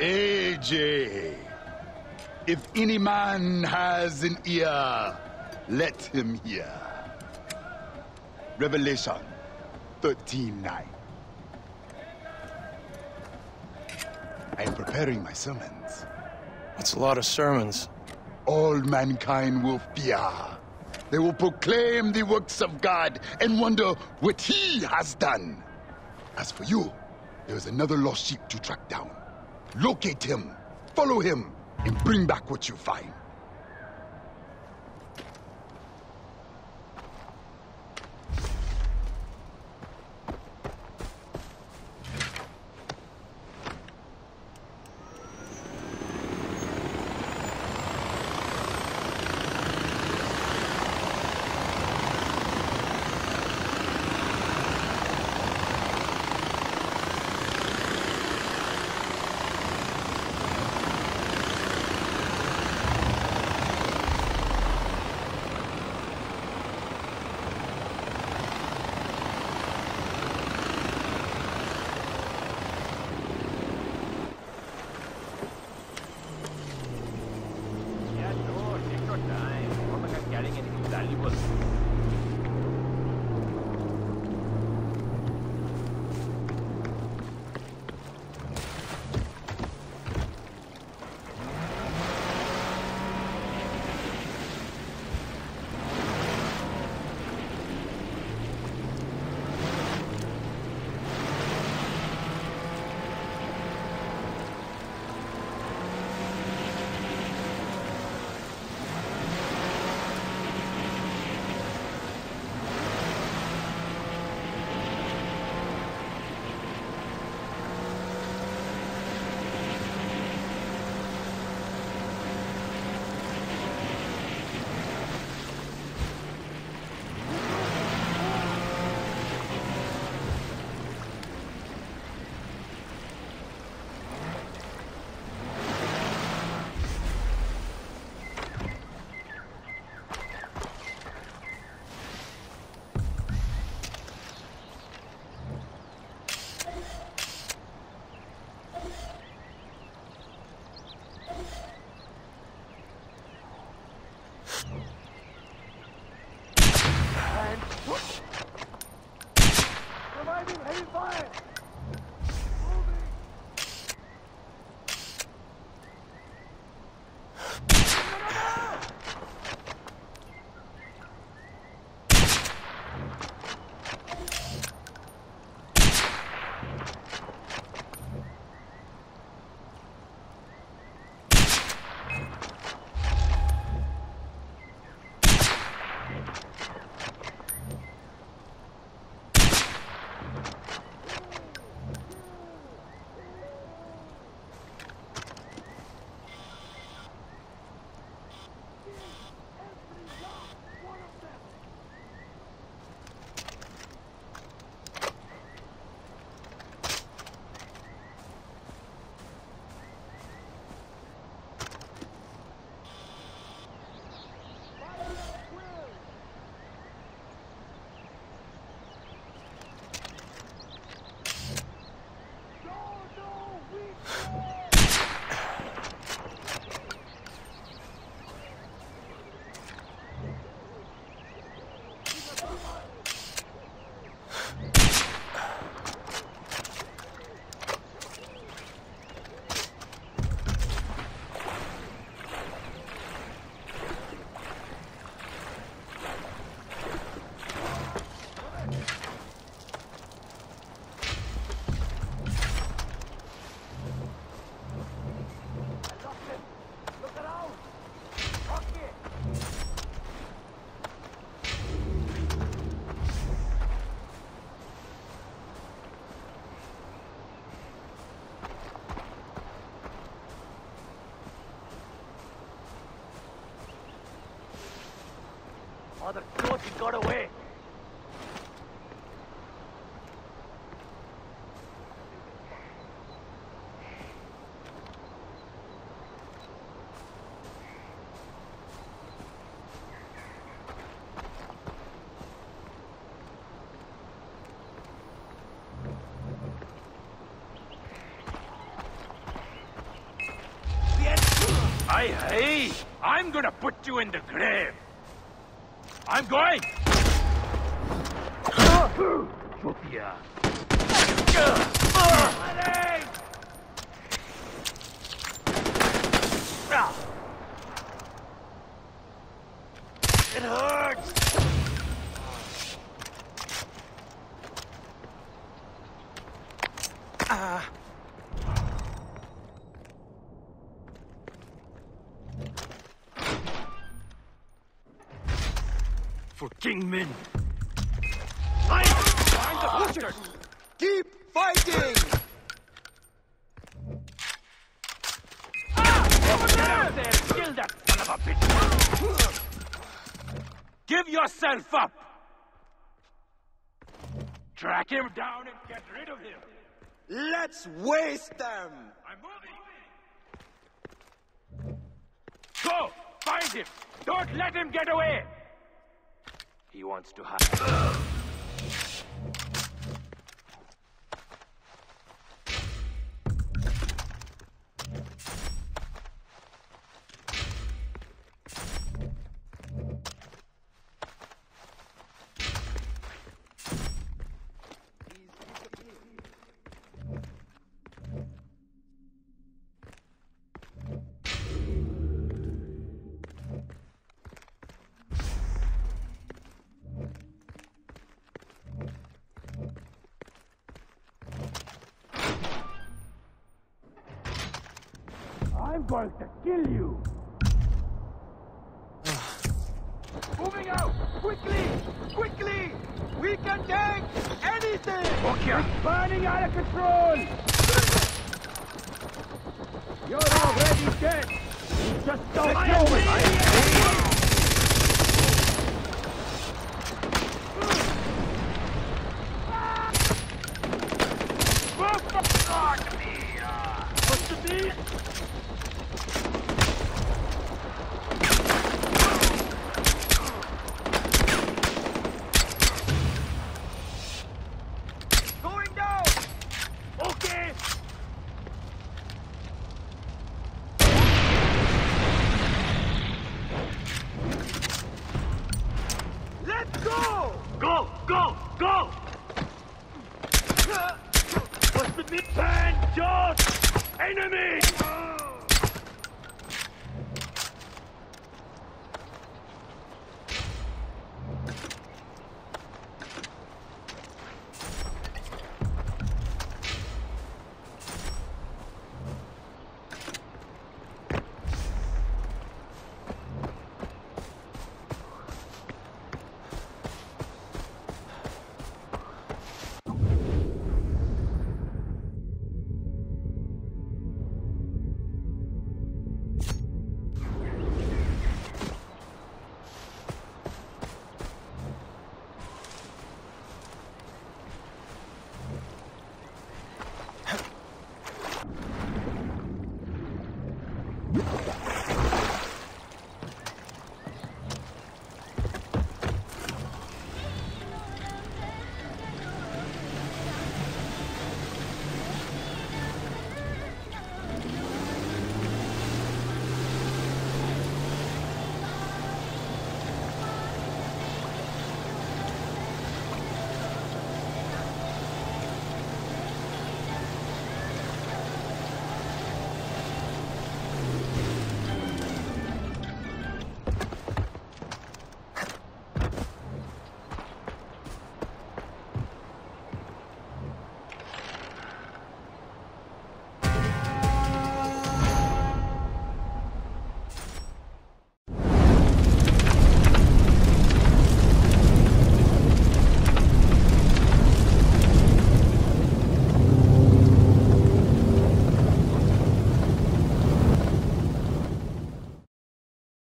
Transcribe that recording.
AJ, if any man has an ear, let him hear. Revelation 13:9. I am preparing my sermons. That's a lot of sermons. All mankind will fear. They will proclaim the works of God and wonder what he has done. As for you, there is another lost sheep to track down. Locate him, follow him, and bring back what you find. Mother, God, he got away. I'm gonna put you in the grave. I'm going. It hurts. For Kingman. Find the butchers. Keep fighting. Over there. Get out there. Kill that son of a bitch. Give yourself up. Track him down and get rid of him. Let's waste them. I'm moving. Go find him. Don't let him get away. He wants to hide. I'm going to kill you! Moving out! Quickly! Quickly! We can take anything! Okay. It's burning out of control! You're already dead! Just don't kill it! Go! What's the mid-pan, George? Enemy!